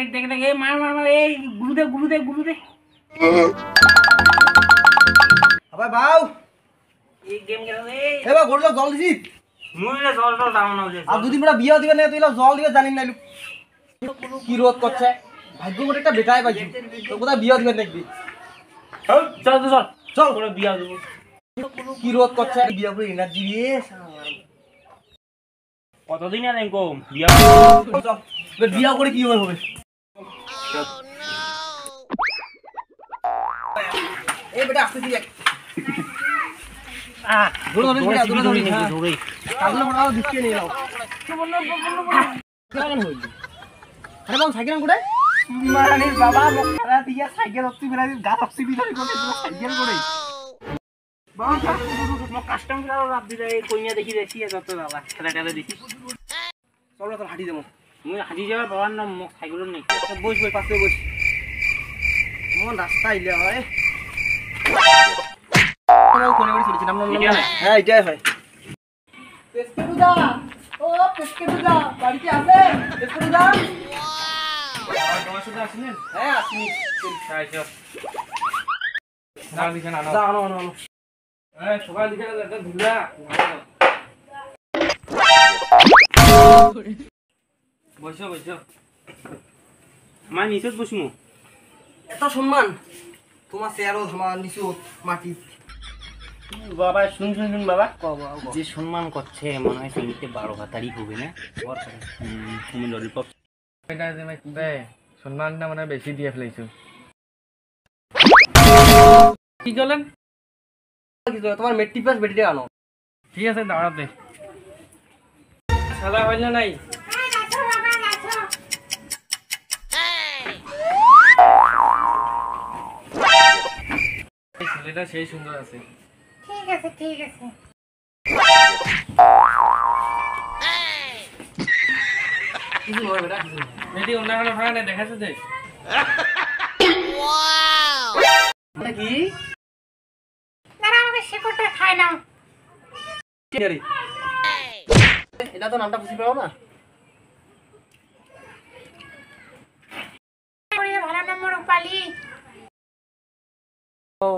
দেখ দেখ দেখ, এই মার মার মার, এই গুলু দে গুলু দে গুলু দে। আবা বাউ এই গেম খেলা রে, এ বা গুলু জল দিছি মুইলে জল জল দাও না। আর দুদিন বড় বিয়া দিবে না তুইলা জল দিবে জানি না। কি রোদ করছে, ভাগ্য করে একটা বেটাই পাইছি, তো কোথা বিয়া দিবে নাকি। চল চল চল চল বড় বিয়া দেব। কি রোদ করছে, বিয়া করে এনার্জি রে। কতদিন আর এরকম বিয়া, চল বিয়া করে কি হবে। এই বেটা আসতে দি, আ দৌড় দৌড় দৌড় দৌড়, কাগলে বড় দিকে নিয়ে নাও। কি বললো কেমন হইল। আরে বাবা সাইকেল কোডে মারানির বাবা মকরা দিয়া সাইকেল অতি বিরা গা অতি বিরা করে সাইকেল কোডে বাবা মক কাস্টমার রাব দিলে কইয়া দেখি দেখি যত বাবা টাকাটা দেখি। চলো তো হাঁটি দেবো, মুই হাঁটি যাবার বাবার নাম মক সাইকেল নাই। বস বস পাশে বস, মন রাস্তা আইলে হয় কোনে বড় চলেছিলাম না। হ্যাঁ এটাই হয়। পেস্কে বুদা, ও পেস্কে বুদা বাড়িতে আছে। পেস্কে বুদা বাবা শুন শুন শুন বাবা, যে সম্মান করছে মনে হয় সঙ্গীতে 12 তারিখ হবে না। সম্মানটা মানে বেশি দিয়ে ফেলাইছো। কি চলেন তোমার মেট্রিক পাস বেটিটা আনো। ঠিক আছে দাঁড়াতে খেলা হইল না। নাই ছেলেটা সেই সুন্দর আছে। ঠিক আছে ঠিক আছে। কিছু হয় বেটা, কিছু মেডি ওনাখানে ভাড়া না দেখাছ দে। ওয়াও মানে কি তারা আমাকে শিকড়টা খায় না। টিয়ারি এটা তো নামটা বুঝি পাও না। ওরে ভাড়া নাম্বার রূপালী। ও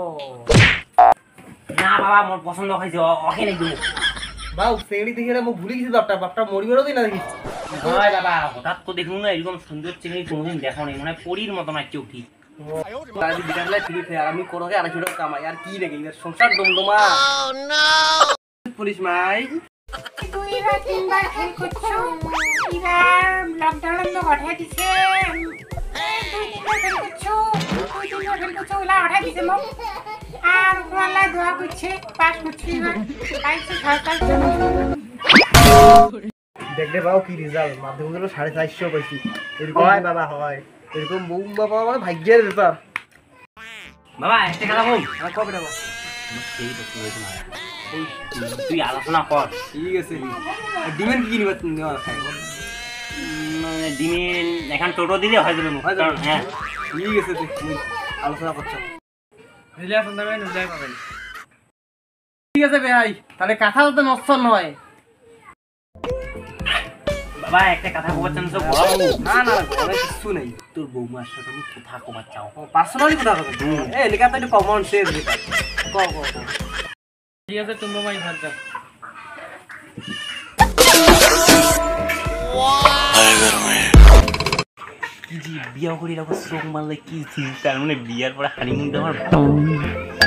না বাবা মোর পছন্দ হইছে ওকে লাগি। বাউ সেড়ি দেখিলে মু ভুলি গেছি দপটা বাপটা মরিবেরও দিই না দেখি। ভাই বাবা হঠাৎ তো দেখুন না এরকম সুন্দর চিংড়ি কোনদিন দেখো নাই, মানে পরীর মতো নাচে উঠি। আরে বিটারলা চিংড়ি ফের আমি করোগে 250 টাকা কামাই আর কি লাগে এর সংসার ডমডমা। ও নো পুলিশ মাই দুইবার তিনবার ফোন করছো। এবার লকডাউন তো কথা দিছে দুইবার ফোন করছো, দুইবার ফোন করছো লা কথা দিছে মম। আর ওলা দোয়া করছে পাঁচ করছি এবার আইছে সরকার জন্য। দেখলে বাবু কি রেজাল্ট মাধ্যমিক হলো 450 পাইছি। এরকম হয় বাবা, হয় এরকম বউ বাবা মানে ভাগ্যের ব্যাপার বাবা। একটা কথা বল, আর কবে দেবো তুই আলোচনা কর। ঠিক আছে ডিমেন কি নিবা তুমি? ডিমেন এখন টোটো দিলে হয়ে যাবে। হ্যাঁ ঠিক আছে তুই আলোচনা করছো। ঠিক আছে ভাই তাহলে কথা তো নষ্ট নয় বাবা। একটা কথা বলছেন তো বড় বাবু। না না বড় কিছু নাই, তোর বৌমার সাথে আমি কথা কবার চাও। ও পার্সোনালি কথা বলবো। এই লেখা তো একটু কমন শেয়ার দি কও কও। ঠিক আছে তুমি মাই ভাত দাও। কি জি বিয়া করি লাগো চোখ মারলে কি চিন্তা, মানে বিয়ার পরে হানিমুন আমার